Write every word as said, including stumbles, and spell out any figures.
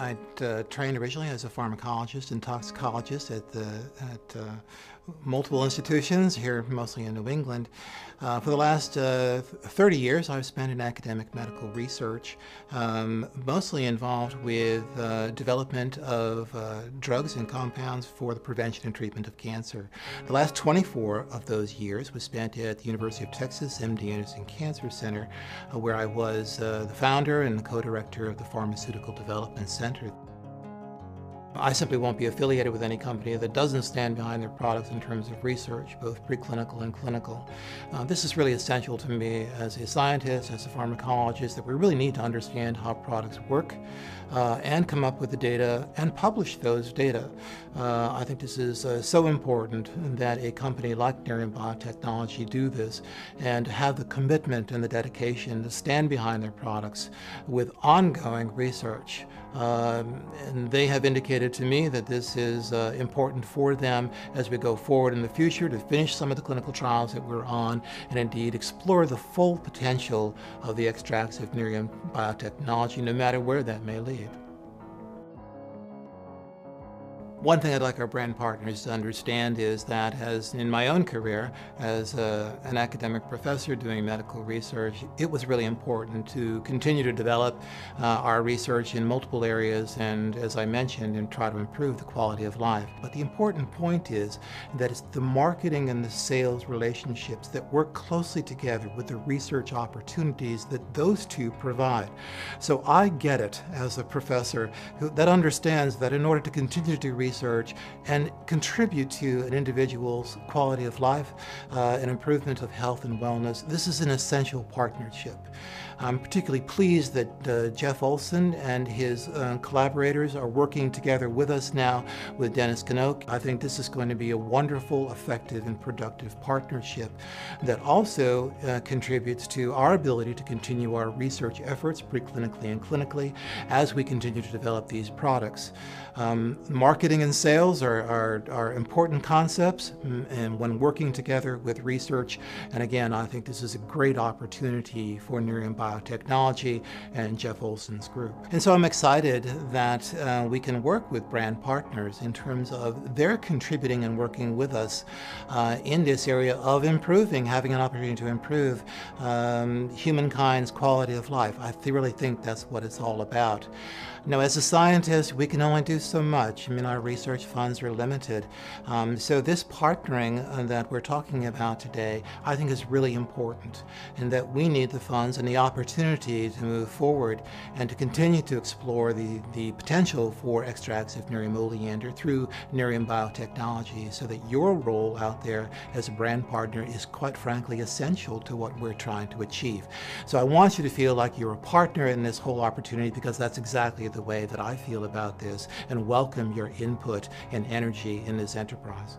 I uh, trained originally as a pharmacologist and toxicologist at, the, at uh, multiple institutions here, mostly in New England. Uh, for the last uh, thirty years, I've spent in academic medical research, um, mostly involved with uh, development of uh, drugs and compounds for the prevention and treatment of cancer. The last twenty-four of those years was spent at the University of Texas M D Anderson Cancer Center, uh, where I was uh, the founder and co-director of the Pharmaceutical Development Center. I simply won't be affiliated with any company that doesn't stand behind their products in terms of research, both preclinical and clinical. Uh, this is really essential to me as a scientist, as a pharmacologist, that we really need to understand how products work uh, and come up with the data and publish those data. Uh, I think this is uh, so important that a company like Nerium Biotechnology do this and have the commitment and the dedication to stand behind their products with ongoing research. Um, and they have indicated to me that this is uh, important for them as we go forward in the future to finish some of the clinical trials that we're on and indeed explore the full potential of the extracts of Nerium Biotechnology, no matter where that may lead. One thing I'd like our brand partners to understand is that, as in my own career as a, an academic professor doing medical research, it was really important to continue to develop uh, our research in multiple areas and, as I mentioned, and try to improve the quality of life. But the important point is that it's the marketing and the sales relationships that work closely together with the research opportunities that those two provide. So I get it as a professor who, that understands that in order to continue to do research Research and contribute to an individual's quality of life uh, and improvement of health and wellness, this is an essential partnership. I'm particularly pleased that uh, Jeff Olson and his uh, collaborators are working together with us now with Dennis Canoke. I think this is going to be a wonderful, effective, and productive partnership that also uh, contributes to our ability to continue our research efforts preclinically and clinically as we continue to develop these products. Um, marketing and sales are, are, are important concepts, and when working together with research, and again, I think this is a great opportunity for Nerium Biotechnology and Jeff Olson's group. And so I'm excited that uh, we can work with brand partners in terms of their contributing and working with us uh, in this area of improving, having an opportunity to improve um, humankind's quality of life. I really think that's what it's all about. Now, as a scientist, we can only do so much. I mean, our research funds are limited. Um, so this partnering uh, that we're talking about today, I think, is really important, and that we need the funds and the opportunity to move forward and to continue to explore the, the potential for extracts of Nerium oleander through Nerium Biotechnology, so that your role out there as a brand partner is, quite frankly, essential to what we're trying to achieve. So I want you to feel like you're a partner in this whole opportunity, because that's exactly the way that I feel about this, and welcome your input and energy in this enterprise.